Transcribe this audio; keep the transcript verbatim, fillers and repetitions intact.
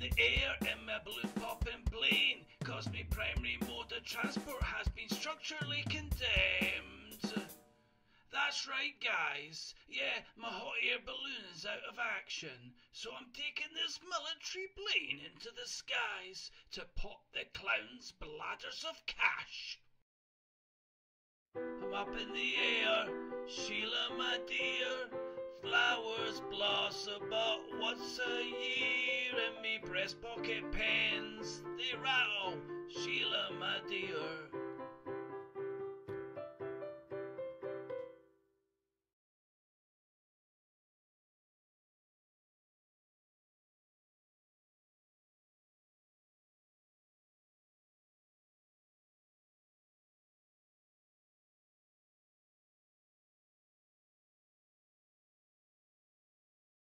in the air in my blue popping plane, cause my primary mode of transport has been structurally condemned. That's right, guys. Yeah, my hot air balloon is out of action, so I'm taking this military plane into the skies to pop the clown's bladders of cash. I'm up in the air, Sheila, my dear. Flowers blossom, but once a year, and me breast pocket pens, they rattle, Sheila, my dear.